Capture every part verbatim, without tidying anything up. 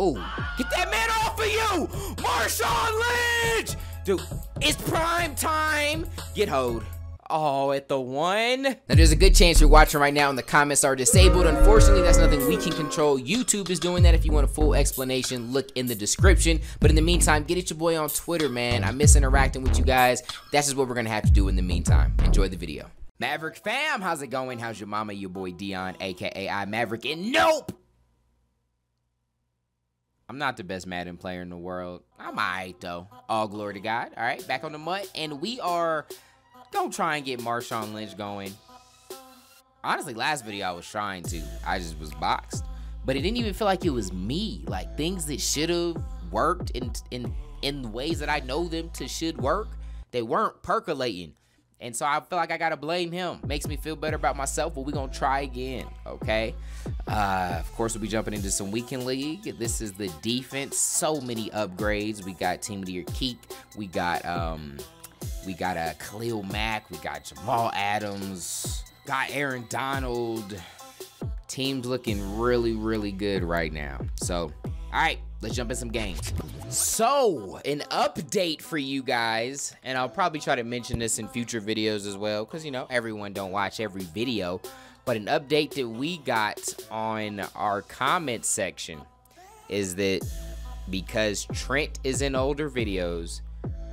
Oh, get that man off of you! Marshawn Lynch! Dude, it's prime time! Get hoed. Oh, at the one. Now, there's a good chance you're watching right now and the comments are disabled. Unfortunately, that's nothing we can control. YouTube is doing that. If you want a full explanation, look in the description. But in the meantime, get at your boy on Twitter, man. I miss interacting with you guys. That's just what we're going to have to do in the meantime. Enjoy the video. Maverick fam, how's it going? How's your mama? Your boy Dion, a k a. I Maverick. And nope! I'm not the best Madden player in the world. I'm all right, though. All glory to God. All right, back on the M U T. And we are... Don't try and get Marshawn Lynch going. Honestly, last video I was trying to. I just was boxed. But it didn't even feel like it was me. Like, things that should have worked in, in, in ways that I know them to should work, they weren't percolating. And so I feel like I got to blame him. Makes me feel better about myself, but we're going to try again, okay? Uh, of course, we'll be jumping into some weekend league. This is the defense. So many upgrades. We got Team of the Year Keek. We got... um. We got uh, Khalil Mack. We got Jamal Adams. Got Aaron Donald. Team's looking really, really good right now. So, all right, let's jump in some games. So, an update for you guys, and I'll probably try to mention this in future videos as well, because, you know, everyone don't watch every video, but an update that we got on our comment section is that because Trent is in older videos,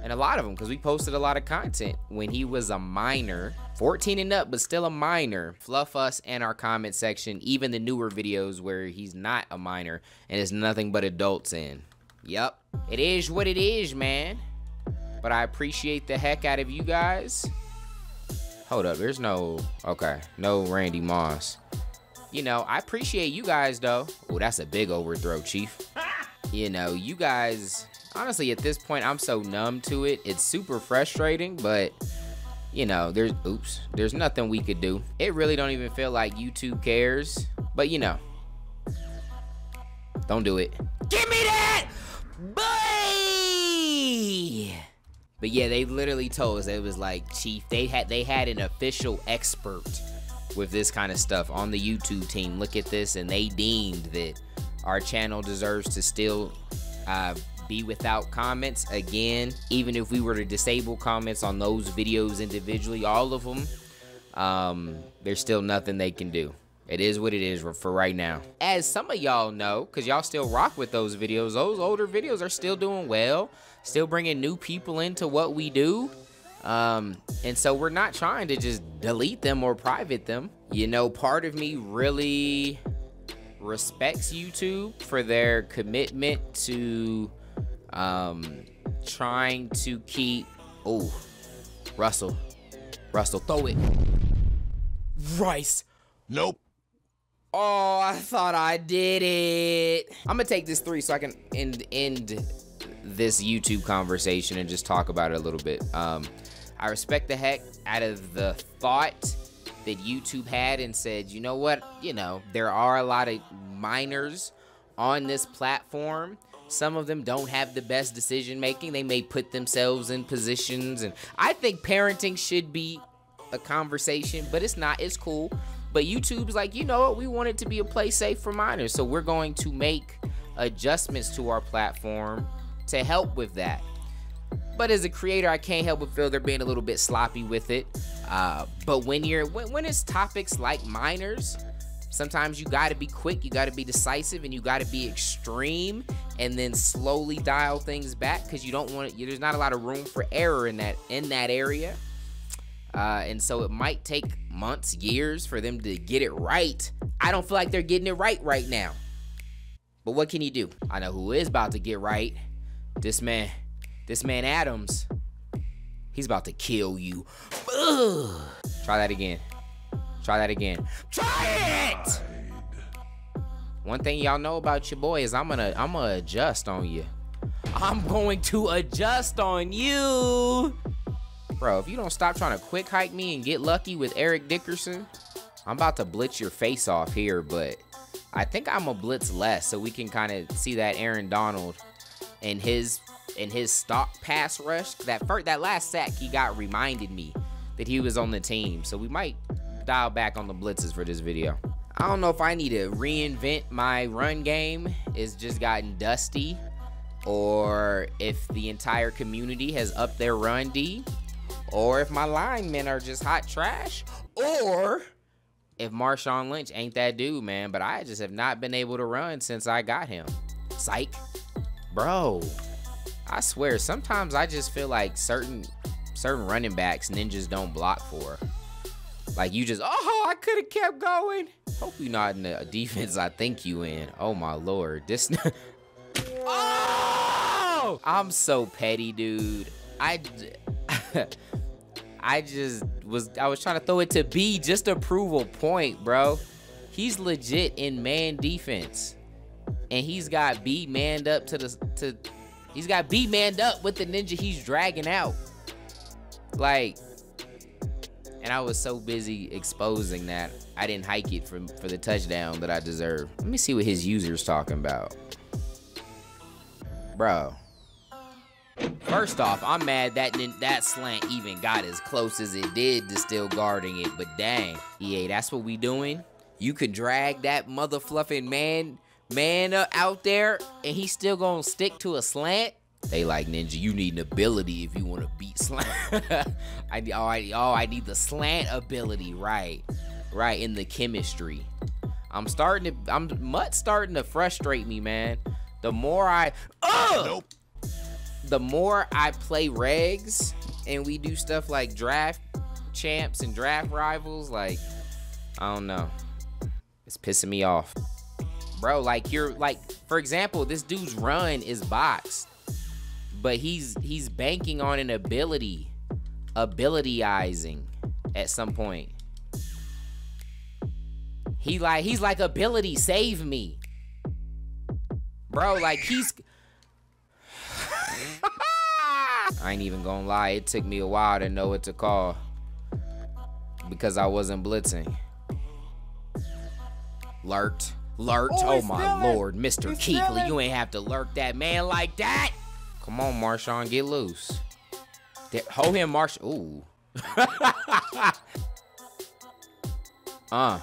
and a lot of them, because we posted a lot of content when he was a minor, fourteen and up, but still a minor. Fluff us and our comment section, even the newer videos where he's not a minor and it's nothing but adults in. Yep, it is what it is, man. But I appreciate the heck out of you guys. Hold up, there's no, okay, no Randy Moss. You know, I appreciate you guys, though. Oh, that's a big overthrow, Chief. You know, you guys... Honestly, at this point, I'm so numb to it. It's super frustrating, but, you know, there's, oops, there's nothing we could do. It really don't even feel like YouTube cares, but, you know, don't do it. Give me that, boy! But, yeah, they literally told us. It was like, Chief, they had, they had an official expert with this kind of stuff on the YouTube team. Look at this, and they deemed that our channel deserves to still... Uh, be without comments again, even if we were to disable comments on those videos individually, all of them. Um there's still nothing they can do. It is what it is for right now. As some of y'all know, because y'all still rock with those videos, those older videos are still doing well, still bringing new people into what we do. Um and so we're not trying to just delete them or private them. You know, part of me really respects YouTube for their commitment to Um, trying to keep, oh, Russell, Russell, throw it. Rice. Nope. Oh, I thought I did it. I'm gonna take this three so I can end, end this YouTube conversation and just talk about it a little bit. Um, I respect the heck out of the thought that YouTube had and said, you know what, you know, there are a lot of minors on this platform. Some of them don't have the best decision making. They may put themselves in positions. And I think parenting should be a conversation, but it's not. It's cool. But YouTube's like, you know what? We want it to be a place safe for minors. So we're going to make adjustments to our platform to help with that. But as a creator, I can't help but feel they're being a little bit sloppy with it. Uh, but when you're when, when it's topics like minors, sometimes you gotta be quick, you gotta be decisive, and you gotta be extreme, and then slowly dial things back because you don't want it. There's not a lot of room for error in that in that area, uh, and so it might take months, years for them to get it right. I don't feel like they're getting it right right now, but what can you do? I know who is about to get right. This man, this man Adams, he's about to kill you. Ugh. Try that again. Try that again. Try it! One thing y'all know about your boy is I'm gonna I'm gonna adjust on you. I'm going to adjust on you. Bro, if you don't stop trying to quick hike me and get lucky with Eric Dickerson, I'm about to blitz your face off here, but I think I'm gonna blitz less so we can kind of see that Aaron Donald and his and his stock pass rush. That first, that last sack he got reminded me that he was on the team. So we might dial back on the blitzes for this video. I don't know if I need to reinvent my run game. It's just gotten dusty, or if the entire community has upped their run D, or if my linemen are just hot trash, or if Marshawn Lynch ain't that dude, man. But I just have not been able to run since I got him. Psych. Bro, I swear, sometimes I just feel like certain certain running backs ninjas don't block for. Like, you just, oh, I could have kept going. Hope you're not in the defense I think you in. Oh, my Lord. This. Oh! I'm so petty, dude. I, I just was, I was trying to throw it to B just to prove a point, bro. He's legit in man defense. And he's got B manned up to the, to, he's got B manned up with the ninja he's dragging out. Like, and I was so busy exposing that I didn't hike it for, for the touchdown that I deserve. Let me see what his user's talking about. Bro. First off, I'm mad that that slant even got as close as it did to still guarding it. But dang, E A, that's what we doing? You could drag that mother fluffing man, man up out there and he's still gonna stick to a slant? They like, ninja, you need an ability if you want to beat slant. I, oh, I, oh, I need the slant ability, right? Right, in the chemistry. I'm starting to, I'm Mutt starting to frustrate me, man. The more I, oh, nope. The more I play regs and we do stuff like draft champs and draft rivals, like, I don't know. It's pissing me off. Bro, like you're, like, for example, this dude's run is boxed. But he's he's banking on an ability, abilityizing at some point. He like he's like ability save me. Bro, like he's I ain't even gonna lie, it took me a while to know what to call because I wasn't blitzing. Lurked, lurked, oh, oh my Lord, Mister Kuechly, you ain't have to lurk that man like that. Come on, Marshawn, get loose. De hold him, Marsh. Ooh. uh.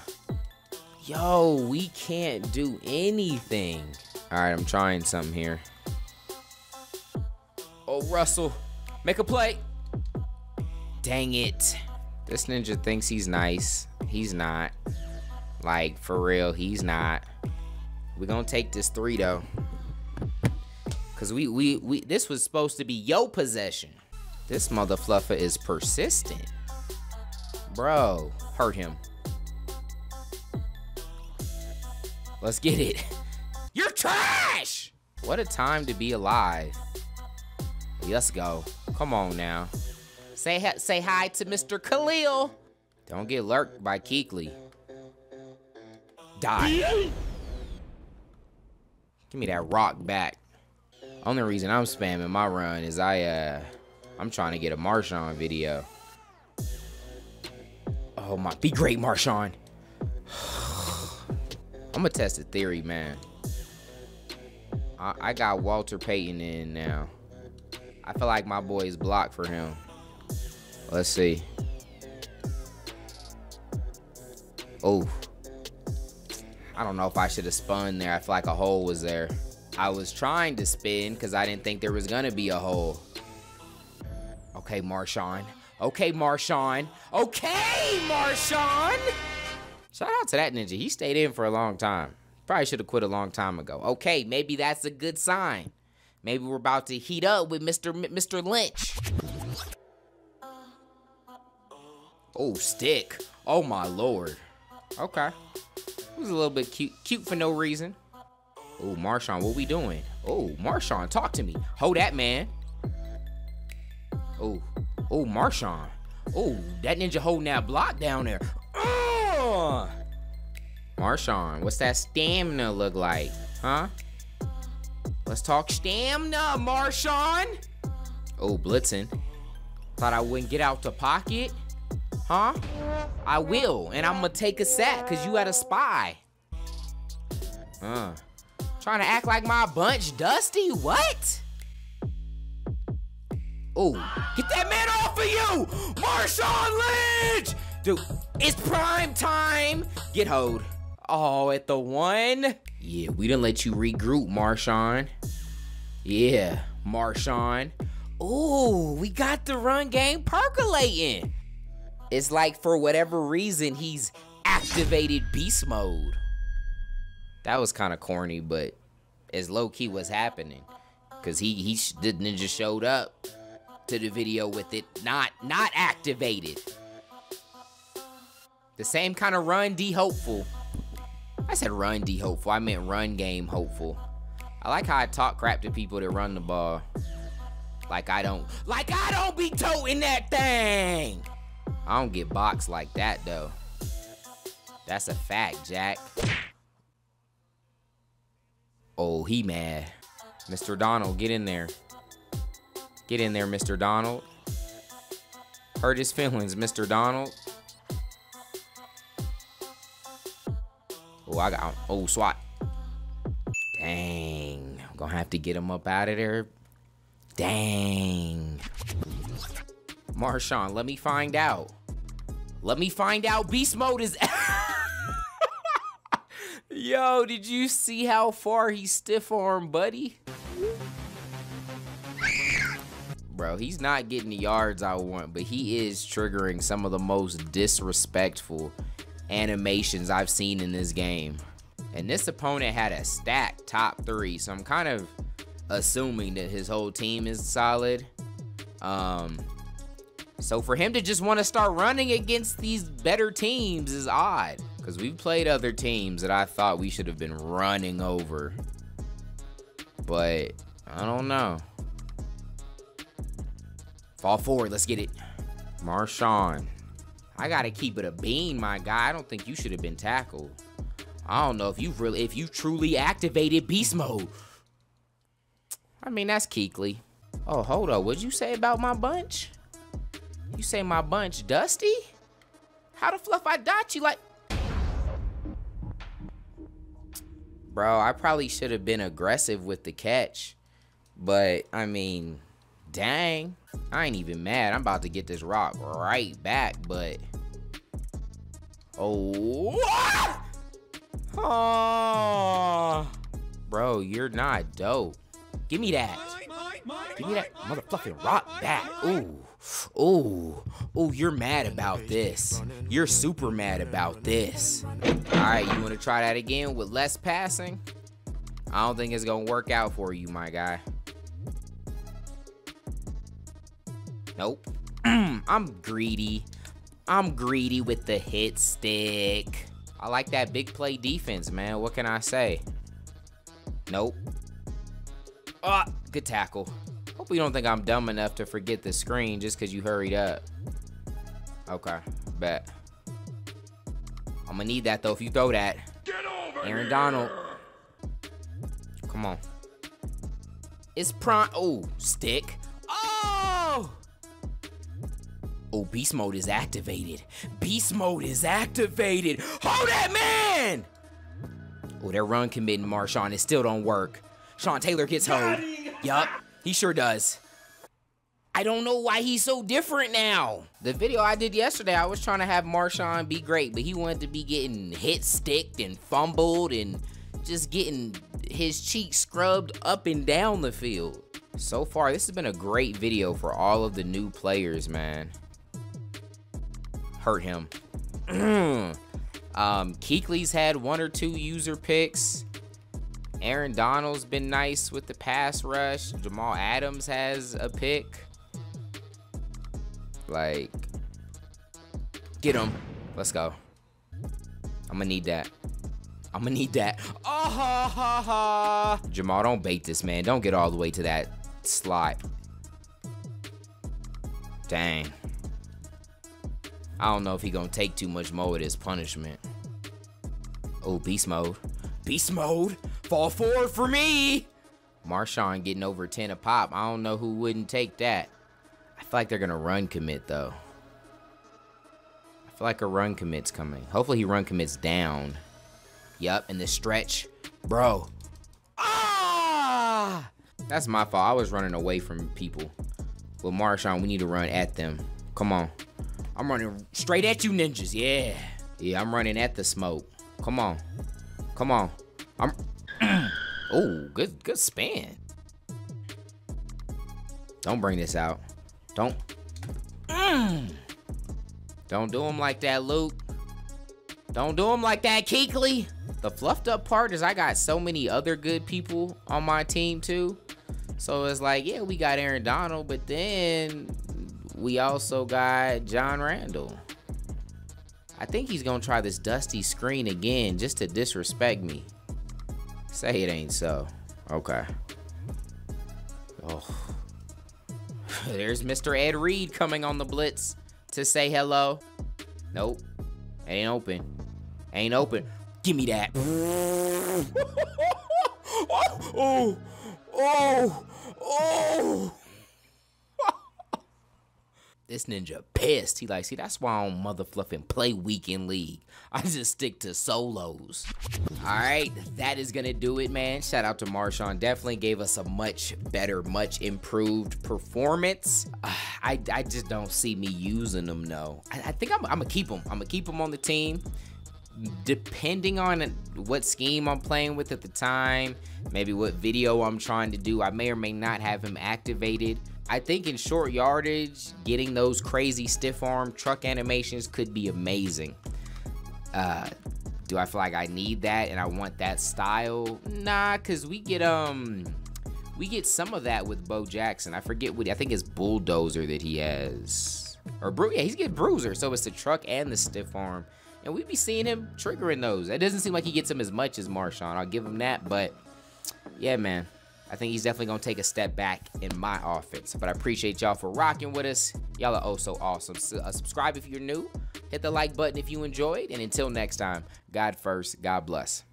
Yo, we can't do anything. All right, I'm trying something here. Oh, Russell, make a play. Dang it. This ninja thinks he's nice. He's not. Like, for real, he's not. We're gonna take this three, though. Cause we, we, we, this was supposed to be your possession. This mother fluffer is persistent. Bro, hurt him. Let's get it. You're trash! What a time to be alive. Let's go. Come on now. Say, ha say hi to Mister Khalil. Don't get lurked by Kuechly. Die. Give me that rock back. Only reason I'm spamming my run is I, uh, I'm trying to get a Marshawn video. Oh my, be great, Marshawn. I'm gonna test the theory, man. I, I got Walter Payton in now. I feel like my boy is blocked for him. Let's see. Oh, I don't know if I should have spun there. I feel like a hole was there. I was trying to spin because I didn't think there was gonna be a hole. Okay, Marshawn. Okay, Marshawn. Okay, Marshawn! Shout out to that ninja. He stayed in for a long time. Probably should have quit a long time ago. Okay, maybe that's a good sign. Maybe we're about to heat up with Mister M Mister Lynch. Oh, stick. Oh, my Lord. Okay. It was a little bit cute. Cute for no reason. Oh, Marshawn, what we doing? Oh, Marshawn, talk to me. Hold that man. Oh, oh, Marshawn. Oh, that ninja holding that block down there. Oh! Marshawn, what's that stamina look like? Huh? Let's talk stamina, Marshawn. Oh, blitzing. Thought I wouldn't get out the pocket. Huh? I will, and I'm gonna take a sack because you had a spy. Huh? Trying to act like my bunch dusty? What? Ooh, get that man off of you! Marshawn Lynch! Dude, it's prime time! Get hold. Oh, at the one? Yeah, we done let you regroup, Marshawn. Yeah, Marshawn. Ooh, we got the run game percolating. It's like for whatever reason, he's activated beast mode. That was kind of corny, but it's low-key what's happening. Because he, he didn't just showed up to the video with it not, not activated. The same kind of run D hopeful. I said run D hopeful. I meant run game hopeful. I like how I talk crap to people that run the ball. Like I don't, like I don't be toting that thing. I don't get boxed like that though. That's a fact, Jack. Oh, he mad. Mister Donald, get in there. Get in there, Mister Donald. Hurt his feelings, Mister Donald. Oh, I got, oh, swat. Dang, I'm gonna have to get him up out of there. Dang. Marshawn, let me find out. Let me find out beast mode is... Yo, did you see how far he stiff-armed buddy? Bro, he's not getting the yards I want, but he is triggering some of the most disrespectful animations I've seen in this game. And this opponent had a stacked top three, so I'm kind of assuming that his whole team is solid. Um, so for him to just want to start running against these better teams is odd, because we've played other teams that I thought we should have been running over. But I don't know. Fall forward, let's get it. Marshawn. I gotta keep it a bean, my guy. I don't think you should have been tackled. I don't know if you've really, if you truly activated beast mode. I mean, that's Kuechly. Oh, hold on. What'd you say about my bunch? You say my bunch dusty? How the fluff I dot you like? Bro, I probably should have been aggressive with the catch. But, I mean, dang. I ain't even mad. I'm about to get this rock right back, but... Oh, ah! Oh, bro, you're not dope. Give me that. Give me that motherfucking rock back. Ooh, ooh, ooh, you're mad about this. You're super mad about this. All right, you want to try that again with less passing? I don't think it's going to work out for you, my guy. Nope. I'm greedy. I'm greedy with the hit stick. I like that big play defense, man. What can I say? Nope. Ah, oh, good tackle. Hope you don't think I'm dumb enough to forget the screen just because you hurried up. Okay, bet. I'm gonna need that though if you throw that. Get over Aaron here. Donald. Come on. It's prime. Oh, stick. Oh! Oh, beast mode is activated. Beast mode is activated. Hold that man! Oh, that run committing Marshawn. It still don't work. Sean Taylor gets hold. Yup, he sure does. I don't know why he's so different now. The video I did yesterday, I was trying to have Marshawn be great, but he wanted to be getting hit sticked and fumbled and just getting his cheeks scrubbed up and down the field. So far, this has been a great video for all of the new players, man. Hurt him. um, Kuechly's had one or two user picks. Aaron Donald's been nice with the pass rush. Jamal Adams has a pick. Like, get him. Let's go. I'm gonna need that. I'm gonna need that. Oh, ha, ha, ha. Jamal, don't bait this, man. Don't get all the way to that slot. Dang. I don't know if he gonna take too much more of this punishment. Oh, beast mode. Beast mode. Fall forward for me. Marshawn getting over ten a pop. I don't know who wouldn't take that. I feel like they're going to run commit, though. I feel like a run commit's coming. Hopefully he run commits down. Yup, and the stretch. Bro. Ah! That's my fault. I was running away from people. With Marshawn, we need to run at them. Come on. I'm running straight at you, ninjas. Yeah. Yeah, I'm running at the smoke. Come on. Come on. I'm oh, good good spin. Don't bring this out. Don't. Mm. Don't do him like that, Luke. Don't do him like that, Kuechly. The fluffed up part is I got so many other good people on my team too. So it's like, yeah, we got Aaron Donald, but then we also got John Randall. I think he's gonna try this dusty screen again just to disrespect me. Say it ain't so. Okay. Oh. There's Mister Ed Reed coming on the blitz to say hello. Nope. Ain't open. Ain't open. Give me that. Oh, oh, oh. This ninja pissed. He like, see, that's why I don't mother fluffing play weekend league. I just stick to solos. All right, that is gonna do it, man. Shout out to Marshawn. Definitely gave us a much better, much improved performance. Uh, I, I just don't see me using them, though. I, I think I'm, I'm gonna keep them. I'm gonna keep them on the team. Depending on what scheme I'm playing with at the time, maybe what video I'm trying to do, I may or may not have him activated. I think in short yardage, getting those crazy stiff arm truck animations could be amazing. Uh, do I feel like I need that and I want that style? Nah, cause we get um, we get some of that with Bo Jackson. I forget what, I think it's bulldozer that he has, or bru yeah, he's getting bruiser. So it's the truck and the stiff arm, and we be seeing him triggering those. It doesn't seem like he gets them as much as Marshawn. I'll give him that, but yeah, man. I think he's definitely gonna take a step back in my offense, but I appreciate y'all for rocking with us. Y'all are oh so awesome. So, uh, subscribe if you're new, hit the like button if you enjoyed, and until next time, God first, God bless.